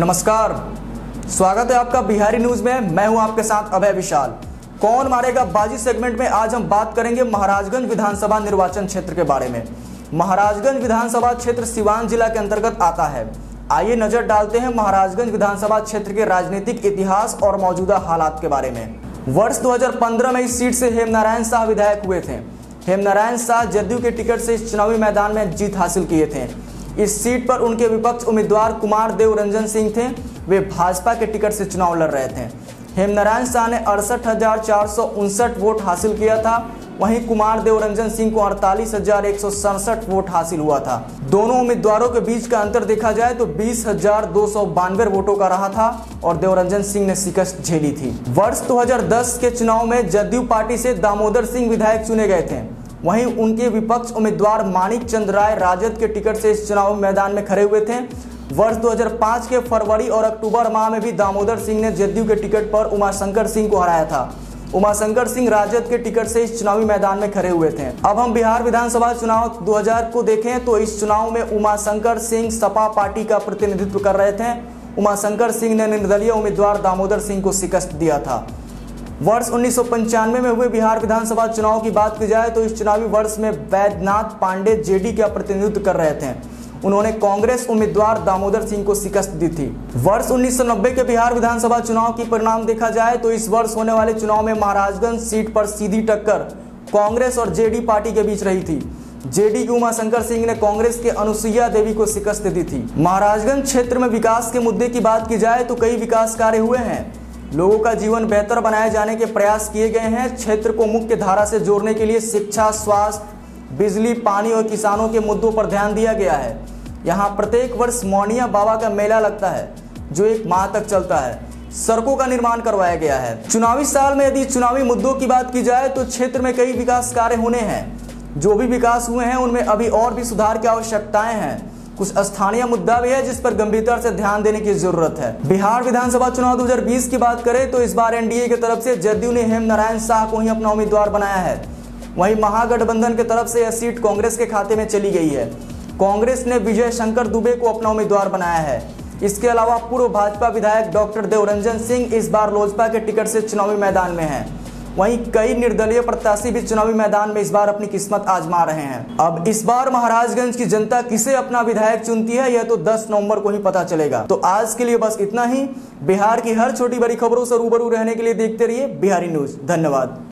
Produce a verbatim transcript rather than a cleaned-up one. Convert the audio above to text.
नमस्कार, स्वागत है आपका बिहारी न्यूज में। मैं हूं आपके साथ अभय विशाल। कौन मारेगा बाजी सेगमेंट में आज हम बात करेंगे महाराजगंज विधानसभा निर्वाचन क्षेत्र के बारे में। महाराजगंज विधानसभा क्षेत्र सिवान जिला के अंतर्गत आता है। आइए नजर डालते हैं महाराजगंज विधानसभा क्षेत्र के राजनीतिक इतिहास और मौजूदा हालात के बारे में। वर्ष दो हज़ार पंद्रह में इस सीट से हेमनारायण शाह विधायक हुए थे। हेमनारायण शाह जदयू के टिकट से इस चुनावी मैदान में जीत हासिल किए थे। इस सीट पर उनके विपक्ष उम्मीदवार कुमार देव रंजन सिंह थे। वे भाजपा के टिकट से चुनाव लड़ रहे थे। हेमनारायण शाह ने अड़सठ हजार चार सौ उनसठ वोट हासिल किया था। वहीं कुमार देव रंजन सिंह को अड़तालीस हजार एक सौ सड़सठ वोट हासिल हुआ था। दोनों उम्मीदवारों के बीच का अंतर देखा जाए तो बीस हजार दो सौ बानवे वोटों का रहा था और देवरंजन सिंह ने शिकस्त झेली थी। वर्ष दो हज़ार दस के चुनाव में जदयू पार्टी से दामोदर सिंह विधायक चुने गए थे। वहीं उनके विपक्ष उम्मीदवार मानिक राजद के टिकट से इस चुनाव मैदान में खड़े हुए थे। वर्ष दो हज़ार पाँच के फरवरी और अक्टूबर माह में भी दामोदर सिंह ने जदयू के टिकट पर उमाशंकर सिंह को हराया था। उमाशंकर सिंह राजद के टिकट से इस चुनावी मैदान में खड़े हुए थे। अब हम बिहार विधानसभा चुनाव दो हज़ार को देखें तो इस चुनाव में उमाशंकर सिंह सपा पार्टी का प्रतिनिधित्व कर रहे थे। उमाशंकर सिंह ने निर्दलीय उम्मीदवार दामोदर सिंह को शिकस्त दिया था। वर्ष उन्नीस सौ पंचानवे में हुए बिहार विधानसभा चुनाव की बात की जाए तो इस चुनावी वर्ष में वैद्यनाथ पांडे जेडी का प्रतिनिधित्व कर रहे थे। उन्होंने कांग्रेस उम्मीदवार दामोदर सिंह को शिकस्त दी थी। वर्ष उन्नीस सौ नब्बे के बिहार विधानसभा चुनाव की परिणाम देखा जाए तो इस वर्ष होने वाले चुनाव में महाराजगंज सीट पर सीधी टक्कर कांग्रेस और जेडी पार्टी के बीच रही थी। जेडी के उमाशंकर सिंह ने कांग्रेस के अनुसुईया देवी को शिकस्त दी थी। महाराजगंज क्षेत्र में विकास के मुद्दे की बात की जाए तो कई विकास कार्य हुए हैं। लोगों का जीवन बेहतर बनाए जाने के प्रयास किए गए हैं। क्षेत्र को मुख्य धारा से जोड़ने के लिए शिक्षा, स्वास्थ्य, बिजली, पानी और किसानों के मुद्दों पर ध्यान दिया गया है। यहाँ प्रत्येक वर्ष मौनिया बाबा का मेला लगता है जो एक माह तक चलता है। सड़कों का निर्माण करवाया गया है। चुनावी साल में यदि चुनावी मुद्दों की बात की जाए तो क्षेत्र में कई विकास कार्य होने हैं। जो भी विकास हुए हैं उनमें अभी और भी सुधार की आवश्यकताएं हैं। कुछ स्थानीय मुद्दा भी है जिस पर गंभीरता से ध्यान देने की जरूरत है। बिहार विधानसभा चुनाव दो हज़ार बीस की बात करें तो इस बार एनडीए की तरफ से जदयू ने हेमनारायण शाह को ही अपना उम्मीदवार बनाया है। वहीं महागठबंधन की तरफ से यह सीट कांग्रेस के खाते में चली गई है। कांग्रेस ने विजय शंकर दुबे को अपना उम्मीदवार बनाया है। इसके अलावा पूर्व भाजपा विधायक डॉक्टर देवरंजन सिंह इस बार लोजपा के टिकट से चुनावी मैदान में हैं। वहीं कई निर्दलीय प्रत्याशी भी चुनावी मैदान में इस बार अपनी किस्मत आजमा रहे हैं। अब इस बार महाराजगंज की जनता किसे अपना विधायक चुनती है यह तो दस नवंबर को ही पता चलेगा। तो आज के लिए बस इतना ही। बिहार की हर छोटी बड़ी खबरों से रूबरू रहने के लिए देखते रहिए बिहारी न्यूज। धन्यवाद।